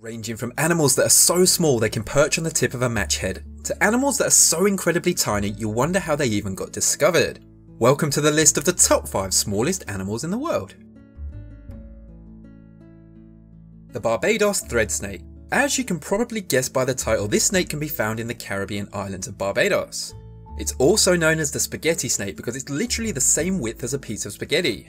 Ranging from animals that are so small they can perch on the tip of a match head, to animals that are so incredibly tiny you'll wonder how they even got discovered. Welcome to the list of the top 5 smallest animals in the world. The Barbados thread snake. As you can probably guess by the title, this snake can be found in the Caribbean islands of Barbados. It's also known as the spaghetti snake because it's literally the same width as a piece of spaghetti.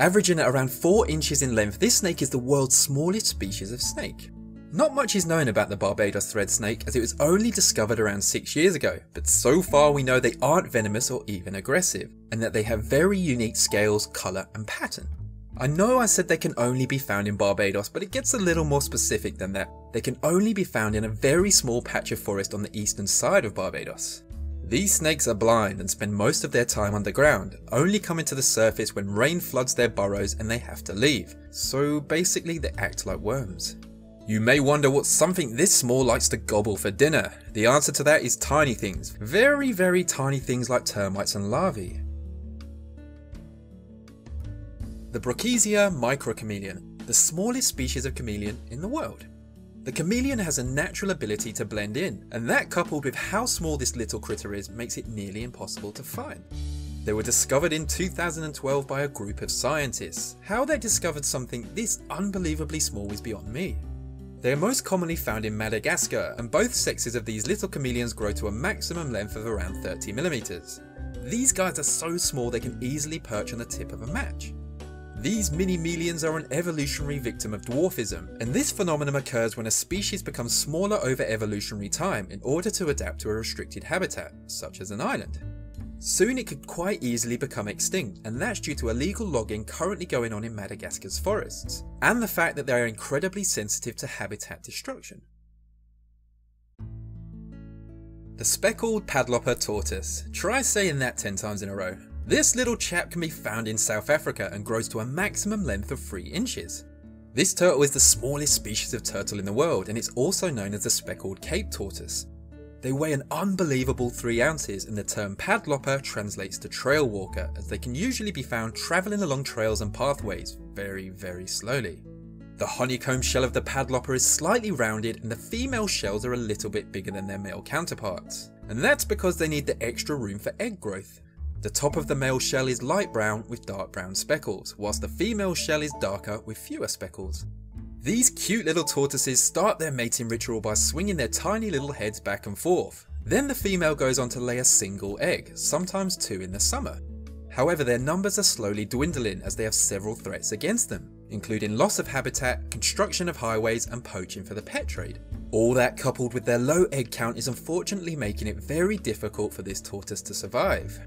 Averaging at around 4 inches in length, this snake is the world's smallest species of snake. Not much is known about the Barbados thread snake as it was only discovered around 6 years ago, but so far we know they aren't venomous or even aggressive, and that they have very unique scales, colour and pattern. I know I said they can only be found in Barbados, but it gets a little more specific than that. They can only be found in a very small patch of forest on the eastern side of Barbados. These snakes are blind and spend most of their time underground, only coming to the surface when rain floods their burrows and they have to leave, so basically they act like worms. You may wonder what something this small likes to gobble for dinner. The answer to that is tiny things, very, very tiny things like termites and larvae. The Brookesia microchameleon, the smallest species of chameleon in the world. The chameleon has a natural ability to blend in, and that coupled with how small this little critter is makes it nearly impossible to find. They were discovered in 2012 by a group of scientists. How they discovered something this unbelievably small is beyond me. They are most commonly found in Madagascar, and both sexes of these little chameleons grow to a maximum length of around 30 mm. These guys are so small they can easily perch on the tip of a match. These mini-chameleons are an evolutionary victim of dwarfism, and this phenomenon occurs when a species becomes smaller over evolutionary time in order to adapt to a restricted habitat, such as an island. Soon it could quite easily become extinct, and that's due to illegal logging currently going on in Madagascar's forests, and the fact that they are incredibly sensitive to habitat destruction. The Speckled Padlopper Tortoise. Try saying that 10 times in a row. This little chap can be found in South Africa and grows to a maximum length of 3 inches. This turtle is the smallest species of turtle in the world, and it's also known as the Speckled Cape Tortoise. They weigh an unbelievable 3 ounces, and the term padlopper translates to trail walker, as they can usually be found travelling along trails and pathways very, very slowly. The honeycomb shell of the padlopper is slightly rounded, and the female shells are a little bit bigger than their male counterparts, and that's because they need the extra room for egg growth. The top of the male shell is light brown with dark brown speckles, whilst the female shell is darker with fewer speckles. These cute little tortoises start their mating ritual by swinging their tiny little heads back and forth. Then the female goes on to lay a single egg, sometimes 2 in the summer. However, their numbers are slowly dwindling as they have several threats against them, including loss of habitat, construction of highways and poaching for the pet trade. All that coupled with their low egg count is unfortunately making it very difficult for this tortoise to survive.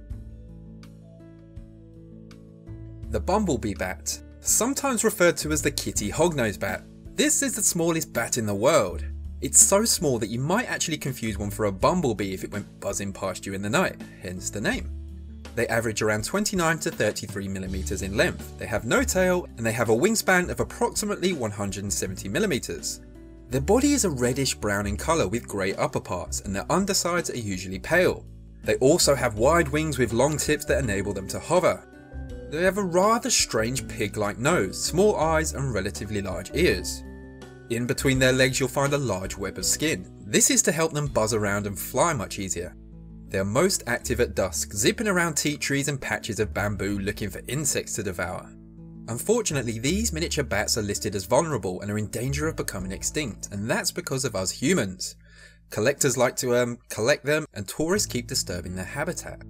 The bumblebee bat. Sometimes referred to as the kitty hognose bat. This is the smallest bat in the world. It's so small that you might actually confuse one for a bumblebee if it went buzzing past you in the night, hence the name. They average around 29 to 33 mm in length, they have no tail, and they have a wingspan of approximately 170 mm. Their body is a reddish brown in colour with grey upperparts, and their undersides are usually pale. They also have wide wings with long tips that enable them to hover. They have a rather strange pig-like nose, small eyes and relatively large ears. In between their legs you'll find a large web of skin. This is to help them buzz around and fly much easier. They are most active at dusk, zipping around tea trees and patches of bamboo looking for insects to devour. Unfortunately, these miniature bats are listed as vulnerable and are in danger of becoming extinct, and that's because of us humans. Collectors like to collect them, and tourists keep disturbing their habitat.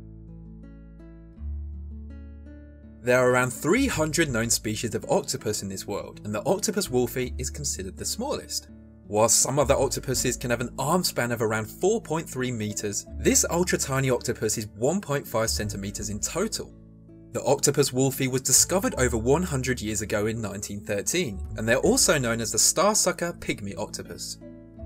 There are around 300 known species of octopus in this world, and the octopus Wolfi is considered the smallest. While some other octopuses can have an arm span of around 4.3 meters, this ultra tiny octopus is 1.5 centimeters in total. The octopus Wolfi was discovered over 100 years ago in 1913, and they're also known as the starsucker pygmy octopus.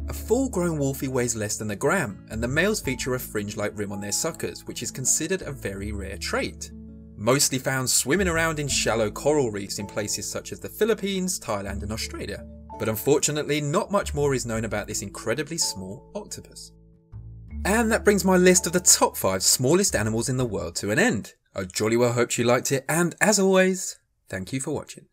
A full-grown Wolfi weighs less than a gram, and the males feature a fringe-like rim on their suckers, which is considered a very rare trait. Mostly found swimming around in shallow coral reefs in places such as the Philippines, Thailand and Australia. But unfortunately, not much more is known about this incredibly small octopus. And that brings my list of the top 5 smallest animals in the world to an end. I jolly well hope you liked it, and as always, thank you for watching.